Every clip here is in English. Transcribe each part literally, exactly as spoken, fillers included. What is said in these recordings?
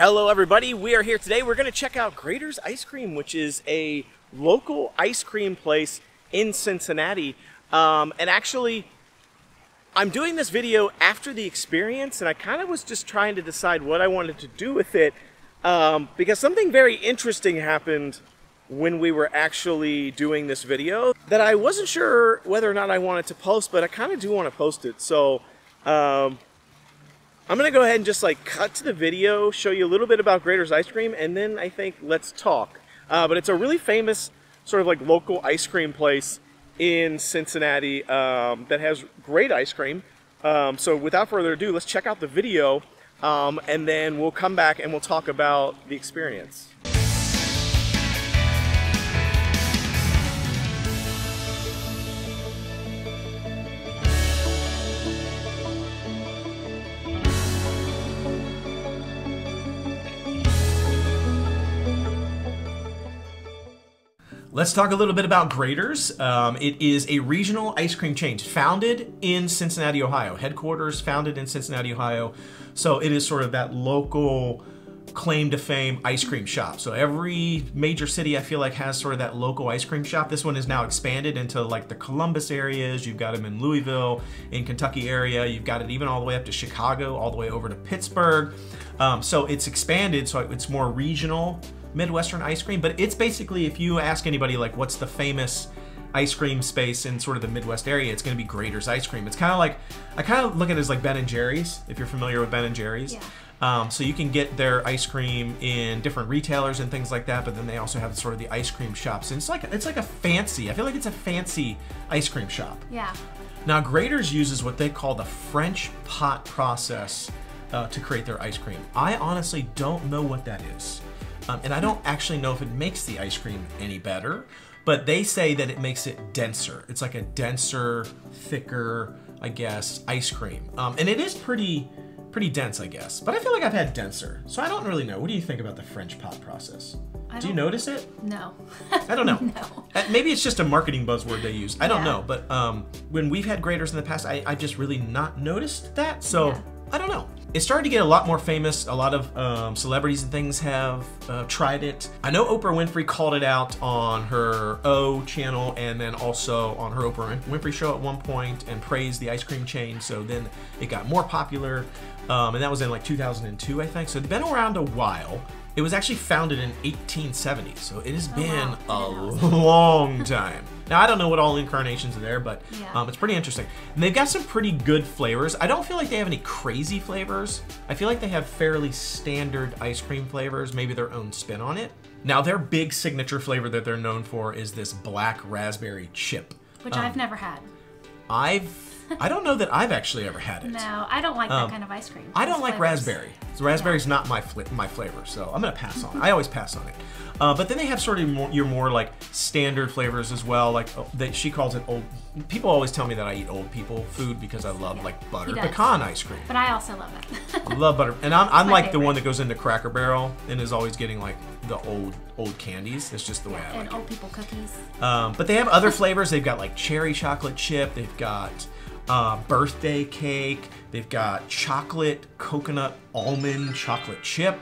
Hello everybody, we are here today. We're going to check out Graeter's Ice Cream, which is a local ice cream place in Cincinnati. Um, and actually, I'm doing this video after the experience, and I kind of was just trying to decide what I wanted to do with it, um, because something very interesting happened when we were actually doing this video that I wasn't sure whether or not I wanted to post, but I kind of do want to post it. So, um... I'm gonna go ahead and just like cut to the video, show you a little bit about Graeter's Ice Cream, and then I think let's talk. Uh, but it's a really famous sort of like local ice cream place in Cincinnati um, that has great ice cream. Um, so without further ado, let's check out the video um, and then we'll come back and we'll talk about the experience. Let's talk a little bit about Graeter's. Um, it is a regional ice cream chain founded in Cincinnati, Ohio. Headquarters founded in Cincinnati, Ohio. So it is sort of that local claim to fame ice cream shop. So every major city I feel like has sort of that local ice cream shop. This one is now expanded into like the Columbus areas. You've got them in Louisville, in Kentucky area. You've got it even all the way up to Chicago, all the way over to Pittsburgh. Um, so it's expanded, so it's more regional Midwestern ice cream, but it's basically, if you ask anybody like what's the famous ice cream space in sort of the Midwest area, it's going to be Graeter's Ice Cream. It's kind of like, I kind of look at it as like Ben and Jerry's, if you're familiar with Ben and Jerry's. Yeah. Um, so you can get their ice cream in different retailers and things like that, but then they also have sort of the ice cream shops. And it's like, it's like a fancy, I feel like it's a fancy ice cream shop. Yeah. Now Graeter's uses what they call the French pot process uh, to create their ice cream. I honestly don't know what that is. Um, and I don't actually know if it makes the ice cream any better, but they say that it makes it denser. It's like a denser, thicker, I guess, ice cream. Um, and it is pretty, pretty dense, I guess. But I feel like I've had denser, so I don't really know. What do you think about the French pot process? I do you notice it? No. I don't know. No. Maybe it's just a marketing buzzword they use. I don't yeah. know. But um, when we've had Graeter's in the past, I, I've just really not noticed that. So yeah. I don't know. It started to get a lot more famous. A lot of um, celebrities and things have uh, tried it. I know Oprah Winfrey called it out on her O channel and then also on her Oprah Winfrey show at one point and praised the ice cream chain. So then it got more popular. Um, and that was in like two thousand two, I think. So it's been around a while. It was actually founded in eighteen seventy. So it has oh, been wow. a long time. Now, I don't know what all incarnations are there, but yeah. um, it's pretty interesting. And they've got some pretty good flavors. I don't feel like they have any crazy flavors. I feel like they have fairly standard ice cream flavors, maybe their own spin on it. Now, their big signature flavor that they're known for is this black raspberry chip. Which um, I've never had. I've... I don't know that I've actually ever had it. No, I don't like that um, kind of ice cream. I don't like flavors. raspberry. So raspberry's yeah. not my fl my flavor, so I'm gonna pass on it. I always pass on it. Uh, but then they have sort of more, your more like standard flavors as well. Like oh, that she calls it old. People always tell me that I eat old people food because I love yeah. like butter pecan ice cream. But I also love it. I love butter, and I'm, I'm like favorite. the one that goes into Cracker Barrel and is always getting like the old old candies. It's just the way yeah, I like it. And old people cookies. Um, but they have other flavors. They've got like cherry chocolate chip. They've got Uh, birthday cake. They've got chocolate, coconut, almond, chocolate chip,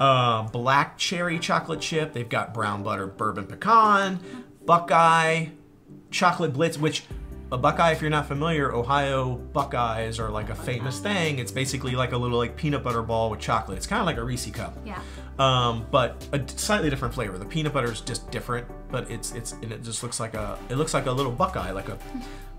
uh, black cherry chocolate chip. They've got brown butter, bourbon pecan, Buckeye, chocolate blitz, which a Buckeye, if you're not familiar, Ohio Buckeyes are like a famous thing. It's basically like a little like peanut butter ball with chocolate. It's kind of like a Reese's cup. Yeah. Um, but a slightly different flavor. The peanut butter is just different, but it's it's and it just looks like a it looks like a little Buckeye, like a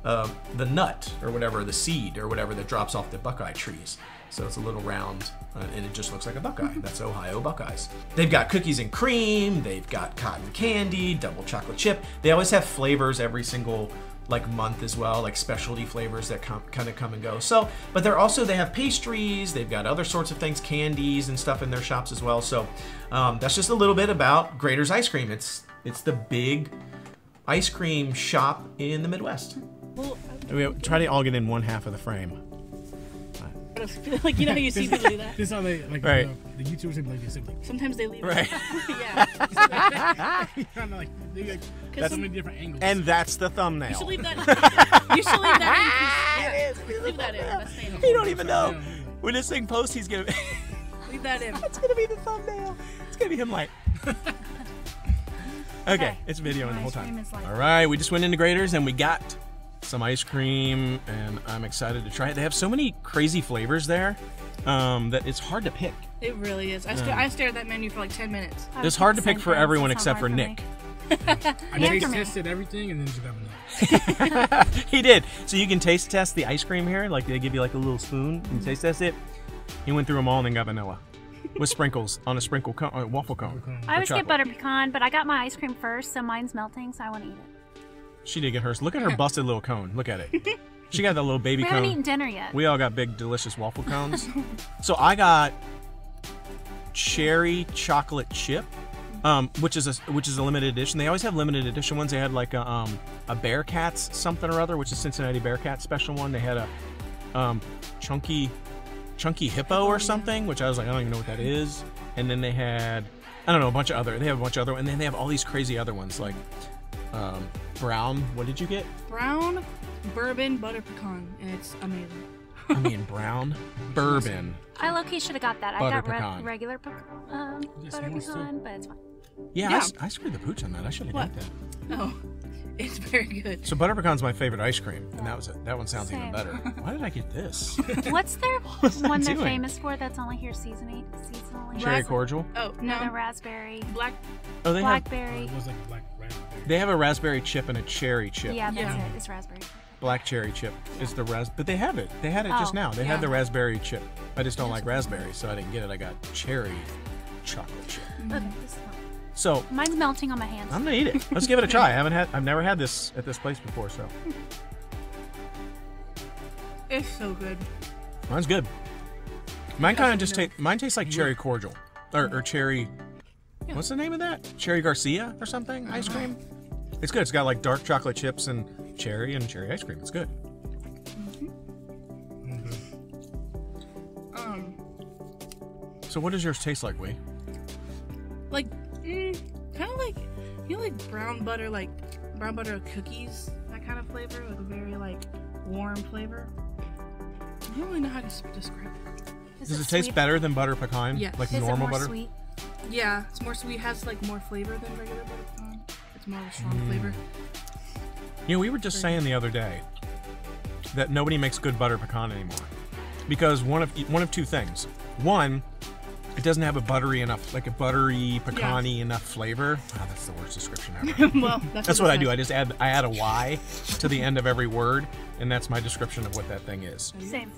uh, the nut or whatever, the seed or whatever that drops off the Buckeye trees. So it's a little round, uh, and it just looks like a Buckeye. That's Ohio Buckeyes. They've got cookies and cream. They've got cotton candy, double chocolate chip. They always have flavors every single like month as well, like specialty flavors that come, kind of come and go. So, but they're also, they have pastries, they've got other sorts of things, candies and stuff in their shops as well. So um, that's just a little bit about Graeter's Ice Cream. It's it's the big ice cream shop in the Midwest. Well, we try to all get in one half of the frame. Like, you know how you see people do that? This is how they, like, right. you know, the YouTubers they like, they like, sometimes they leave. Right. yeah. kind of like, they like, that's so many different angles. And that's the thumbnail. You should leave that in. You should leave that in. Yeah, it is. Leave that in. That's you don't even know. When this thing posts, he's going to... Leave that in. That's going to be the thumbnail. It's going to be him like. Okay, it's videoing the whole time. All right, we just went into Graeter's and we got some ice cream, and I'm excited to try it. They have so many crazy flavors there um, that it's hard to pick. It really is. I, st um, I stared at that menu for like ten minutes. I it's hard to pick for everyone except for Nick. I taste tested everything and then just got one. He did. So you can taste test the ice cream here. Like they give you like a little spoon and taste test it. He went through them all and then got vanilla. With sprinkles on a sprinkle cone, uh, waffle cone. I always get butter pecan, but I got my ice cream first, so mine's melting, so I want to eat it. She did get hers. Look at her busted little cone. Look at it. She got that little baby cone. We haven't eaten dinner yet. We all got big, delicious waffle cones. So I got cherry chocolate chip, um, which is a which is a limited edition. They always have limited edition ones. They had like a um, a Bearcats something or other, which is Cincinnati Bearcats special one. They had a um, chunky. Chunky Hippo or something, which I was like, I don't even know what that is. And then they had, I don't know, a bunch of other, they have a bunch of other, and then they have all these crazy other ones, like um, brown, what did you get? Brown bourbon butter pecan, and it's amazing. I mean, brown bourbon. I low-key should have got that. I got re regular pe um, butter pecan, but it's fine. Yeah, yeah. I, I screwed the pooch on that. I should have got that. No, it's very good. So butter pecan's my favorite ice cream, and that was a, that one sounds Same. even better. Why did I get this? What's their what one they're doing? famous for that's only here seasonally? seasonally? Cherry cordial? Oh no, no raspberry. Black. Oh, they blackberry. Have, uh, it was like black raspberry. They have a raspberry chip and a cherry chip. Yeah, that's yeah. it. It's raspberry. Black cherry chip yeah. is the ras. But they have it. They had it oh, just now. They yeah. had the raspberry chip. I just don't like raspberry, so I didn't get it. I got cherry chocolate chip. Mm-hmm. Okay, this is So mine's melting on my hands. I'm gonna eat it. Let's give it a try. I haven't had, I've never had this at this place before, so. It's so good. Mine's good. Mine kind of just tastes. Mine tastes like cherry cordial, or, or cherry. Yeah. What's the name of that? Cherry Garcia or something? Uh-huh. Ice cream. It's good. It's got like dark chocolate chips and cherry and cherry ice cream. It's good. Mm-hmm. Mm-hmm. Um. So what does yours taste like, Wei? Like. Mm, kind of like, you know, like brown butter, like brown butter cookies, that kind of flavor, like a very like warm flavor. I don't really know how to describe it. Is Does it, it taste better than butter pecan? Yes. Like Is normal it more butter? Sweet? Yeah, it's more sweet. It has like more flavor than regular butter pecan. It's more of a strong mm. flavor. You know, we were just saying the other day that nobody makes good butter pecan anymore because one of one of two things. One, it doesn't have a buttery enough, like a buttery, pecan-y yeah. enough flavor. Oh, that's the worst description ever. Well, that's, that's what I do. I just add, I add a Y to the end of every word, and that's my description of what that thing is. Same.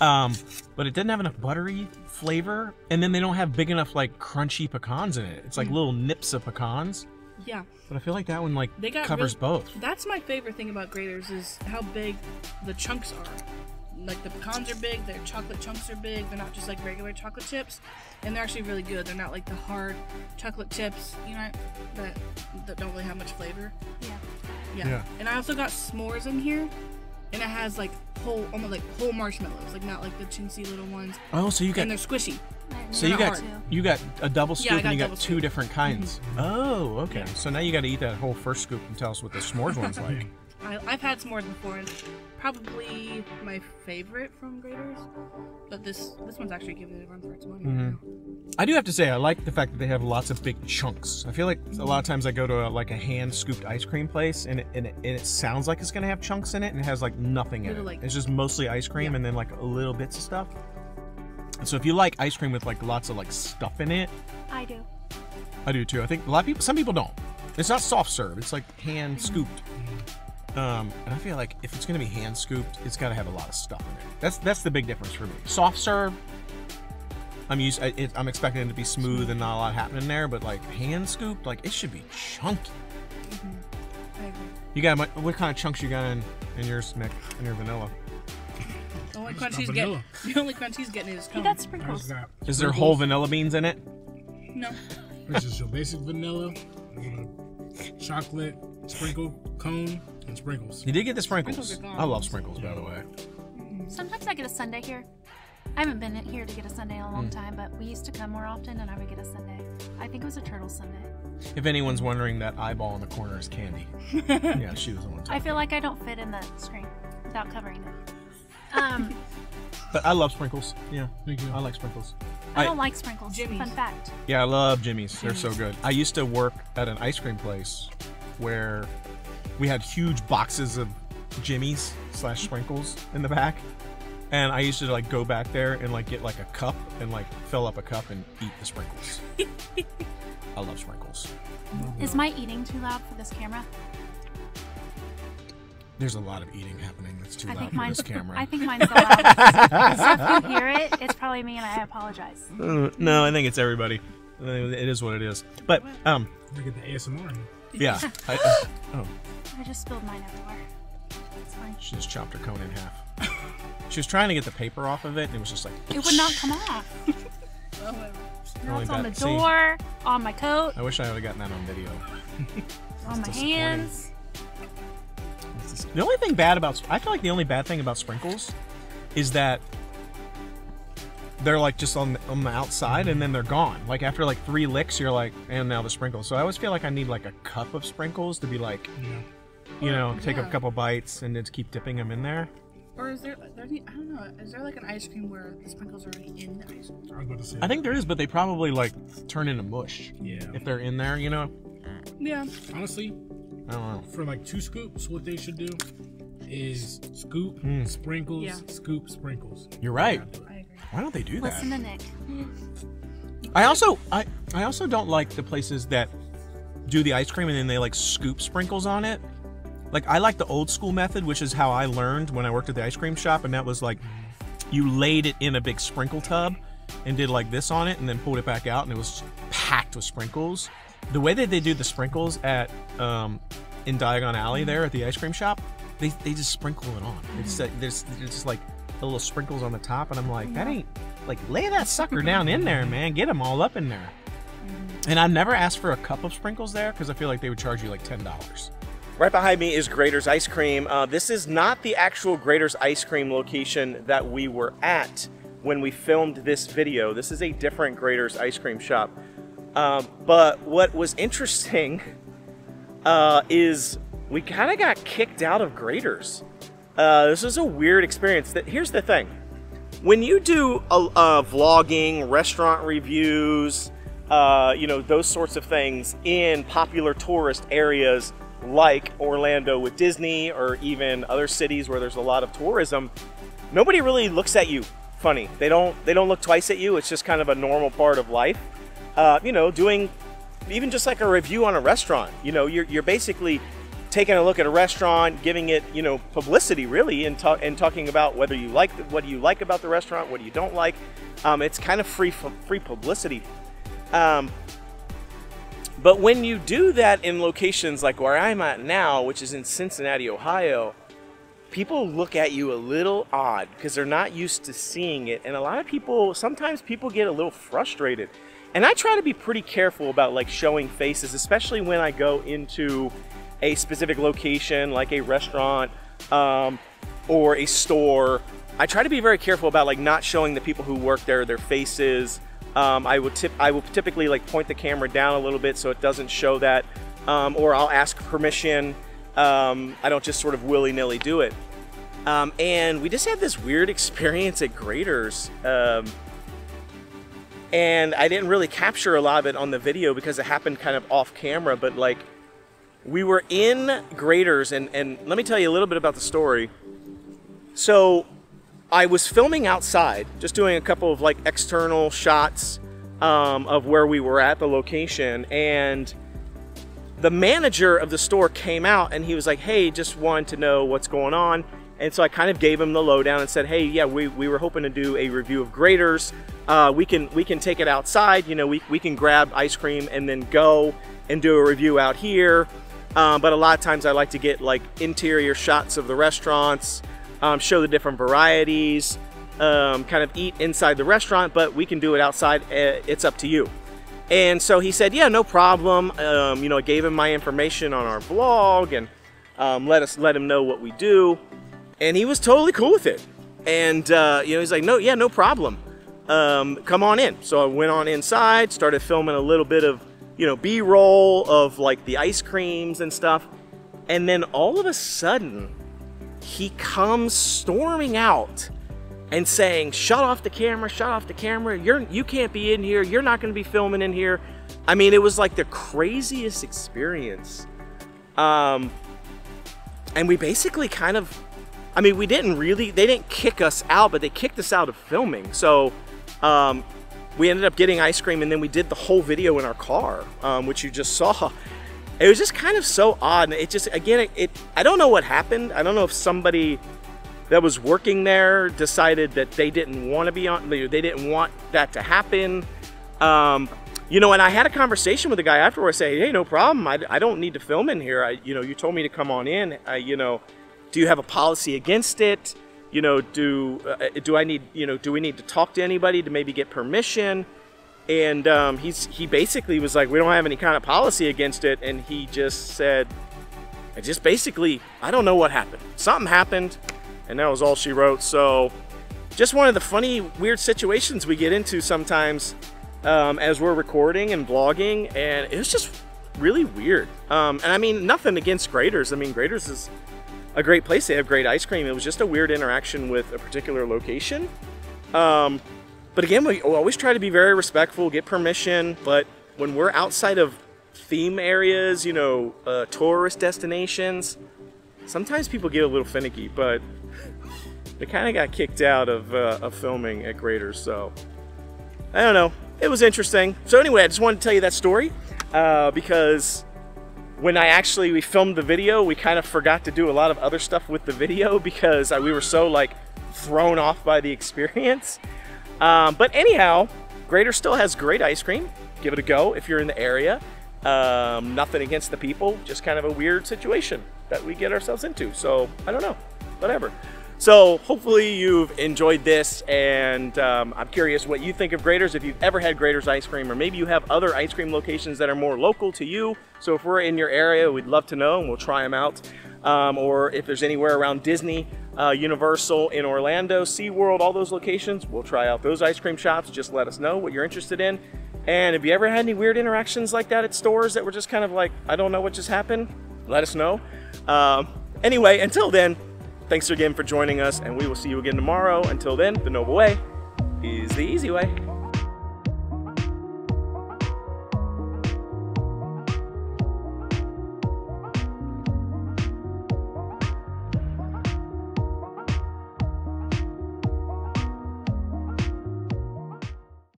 Um, but it doesn't have enough buttery flavor, and then they don't have big enough, like, crunchy pecans in it. It's like mm. little nips of pecans. Yeah. But I feel like that one, like, they got covers really, both. That's my favorite thing about Graeter's is how big the chunks are. Like the pecans are big, their chocolate chunks are big, they're not just like regular chocolate chips, and they're actually really good. They're not like the hard chocolate chips, you know, that, that don't really have much flavor. Yeah. yeah. Yeah. And I also got s'mores in here, and it has like whole, almost like whole marshmallows, like not like the chintzy little ones. Oh, so you got. And they're squishy. So you got, you got a double scoop yeah, and you got two scoop. different kinds. Mm-hmm. Oh, okay. Yeah. So now you got to eat that whole first scoop and tell us what the s'mores one's like. I, I've had s'mores before, and probably my favorite from Graeter's, but this this one's actually giving it a run for its money. Mm-hmm. I do have to say I like the fact that they have lots of big chunks. I feel like mm-hmm. a lot of times I go to a, like a hand scooped ice cream place, and it, and it and it sounds like it's gonna have chunks in it, and it has like nothing in it. Like, it's just mostly ice cream yeah. and then like a little bits of stuff. And so if you like ice cream with like lots of like stuff in it, I do. I do too. I think a lot of people. Some people don't. It's not soft serve. It's like hand scooped. Mm-hmm. Um, and I feel like if it's going to be hand scooped, it's got to have a lot of stuff in it. That's that's the big difference for me. Soft serve, I'm used. I, it, I'm expecting it to be smooth and not a lot happening there. But like hand scooped, like it should be chunky. Mm-hmm. I agree. You got what, what kind of chunks you got in, in yours, Nick? In your vanilla? The only crunch he's vanilla. getting. The only crunch he's getting is. He got sprinkles. Got sprinkles. Is there whole vanilla beans in it? No. This is your basic vanilla, chocolate sprinkle cone. And sprinkles. You did get the sprinkles. sprinkles I love sprinkles, by the way. Sometimes I get a sundae here. I haven't been here to get a sundae in a long mm. time, but we used to come more often, and I would get a sundae. I think it was a turtle sundae. If anyone's wondering, that eyeball in the corner is Candy. Yeah, she was the one. I feel like I don't fit in the screen without covering it. Um, But I love sprinkles. Yeah, me too. I like sprinkles. I don't I, like sprinkles. Jimmy's. Fun fact. Yeah, I love Jimmy's. They're so good. I used to work at an ice cream place where we had huge boxes of Jimmy's slash sprinkles in the back. And I used to like go back there and like get like a cup and like fill up a cup and eat the sprinkles. I love sprinkles. Is my eating too loud for this camera? There's a lot of eating happening that's too I loud for this camera. I think mine's the loudest. So if you hear it, it's probably me, and I apologize. Uh, no, I think it's everybody. It is what it is. But um, we get the A S M R. Yeah. I, uh, oh. I just spilled mine everywhere. It's fine. She just chopped her cone in half. She was trying to get the paper off of it, and it was just like it would not come off. Well, now it's on the door, see, on my coat. I wish I would have gotten that on video. On my hands. The only thing bad about, I feel like the only bad thing about sprinkles is that they're like just on the, on the outside and then they're gone. Like after like three licks, you're like, and now the sprinkles. So I always feel like I need like a cup of sprinkles to be like, yeah. you know, yeah. take a couple bites and just keep dipping them in there. Or is there, I don't know, is there like an ice cream where the sprinkles are already in the ice cream? I was about to say I think there is, but they probably like turn into mush. Yeah. If they're in there, you know? Yeah. Honestly, I don't know. For like two scoops, what they should do is scoop, mm. sprinkles, yeah. scoop, sprinkles. You're right. I agree. Why don't they do that? Listen to Nick. I also, I, I also don't like the places that do the ice cream and then they like scoop sprinkles on it. Like I like the old school method, which is how I learned when I worked at the ice cream shop, and that was like you laid it in a big sprinkle tub and did like this on it and then pulled it back out and it was packed with sprinkles. The way that they do the sprinkles at um, in Diagon Alley there at the ice cream shop, they, they just sprinkle it on. It's uh, there's, there's just like little sprinkles on the top, and I'm like, that ain't like lay that sucker down in there, man. Get them all up in there. And I never asked for a cup of sprinkles there because I feel like they would charge you like ten dollars. Right behind me is Graeter's Ice Cream. Uh, this is not the actual Graeter's Ice Cream location that we were at when we filmed this video. This is a different Graeter's Ice Cream shop. Uh, but what was interesting uh, is we kind of got kicked out of Graeter's. Uh, this was a weird experience. That, here's the thing. When you do uh, uh, vlogging, restaurant reviews, uh, you know, those sorts of things in popular tourist areas like Orlando with Disney or even other cities where there's a lot of tourism, nobody really looks at you funny. They don't, they don't look twice at you. It's just kind of a normal part of life. Uh, you know, doing even just like a review on a restaurant, you know, you're, you're basically taking a look at a restaurant, giving it, you know, publicity really, and, talk, and talking about whether you like, what do you like about the restaurant, what do you don't like. Um, it's kind of free, free publicity. Um, but when you do that in locations like where I'm at now, which is in Cincinnati, Ohio, people look at you a little odd because they're not used to seeing it. And a lot of people, sometimes people get a little frustrated. And I try to be pretty careful about like showing faces, especially when I go into a specific location, like a restaurant um, or a store. I try to be very careful about like not showing the people who work there their faces. Um, I would tip, I will typically like point the camera down a little bit so it doesn't show that, um, or I'll ask permission. Um, I don't just sort of willy-nilly do it. Um, and we just had this weird experience at Graeter's. Um, And I didn't really capture a lot of it on the video because it happened kind of off camera, but like we were in Graeter's, and, and let me tell you a little bit about the story. So I was filming outside, just doing a couple of like external shots um, of where we were at the location. And the manager of the store came out and he was like, hey, just wanted to know what's going on. And so I kind of gave him the lowdown and said, hey, yeah, we, we were hoping to do a review of Graeter's. Uh, we can we can take it outside, you know, we, we can grab ice cream and then go and do a review out here. Um, but a lot of times I like to get like interior shots of the restaurants, um, show the different varieties, um, kind of eat inside the restaurant, but we can do it outside. It's up to you. And so he said, yeah, no problem. Um, you know, I gave him my information on our blog and um, let us let him know what we do. And he was totally cool with it. And, uh, you know, he's like, no, yeah, no problem. Um, come on in. So I went on inside, started filming a little bit of, you know, B-roll of like the ice creams and stuff. And then all of a sudden, he comes storming out and saying, shut off the camera, shut off the camera, you're, you can't be in here, you're not gonna be filming in here. I mean, it was like the craziest experience. Um, and we basically kind of, I mean, we didn't really, they didn't kick us out, but they kicked us out of filming. So um, we ended up getting ice cream, and then we did the whole video in our car, um, which you just saw. It was just kind of so odd. And it just, again, it, it, I don't know what happened. I don't know if somebody that was working there decided that they didn't want to be on, they didn't want that to happen. Um, you know, and I had a conversation with the guy afterwards saying, hey, no problem. I, I don't need to film in here. I, you know, you told me to come on in, I, you know, do you have a policy against it? You know, do uh, do I need, you know, do we need to talk to anybody to maybe get permission? And um, he's, he basically was like, we don't have any kind of policy against it. And he just said, I just basically, I don't know what happened. Something happened, and that was all she wrote. So just one of the funny, weird situations we get into sometimes um, as we're recording and vlogging. And it was just really weird. Um, and I mean, nothing against Graeter's. I mean, Graeter's is a great place. They have great ice cream. It was just a weird interaction with a particular location. Um, but again, we always try to be very respectful, get permission. But when we're outside of theme areas, you know, uh, tourist destinations, sometimes people get a little finicky, but they kind of got kicked out of, uh, of filming at Graeter's. So I don't know, it was interesting. So anyway, I just wanted to tell you that story uh, because when I actually, we filmed the video, we kind of forgot to do a lot of other stuff with the video because I, we were so like thrown off by the experience. Um, but anyhow, Graeter's still has great ice cream. Give it a go if you're in the area. Um, nothing against the people, just kind of a weird situation that we get ourselves into. So I don't know, whatever. So hopefully you've enjoyed this, and um, I'm curious what you think of Graeter's, if you've ever had Graeter's ice cream, or maybe you have other ice cream locations that are more local to you. So if we're in your area, we'd love to know and we'll try them out. Um, or if there's anywhere around Disney, uh, Universal in Orlando, SeaWorld, all those locations, we'll try out those ice cream shops. Just let us know what you're interested in. And if you ever had any weird interactions like that at stores that were just kind of like, I don't know what just happened, let us know. Um, anyway, until then, thanks again for joining us, and we will see you again tomorrow. Until then, the Noble Way is the easy way.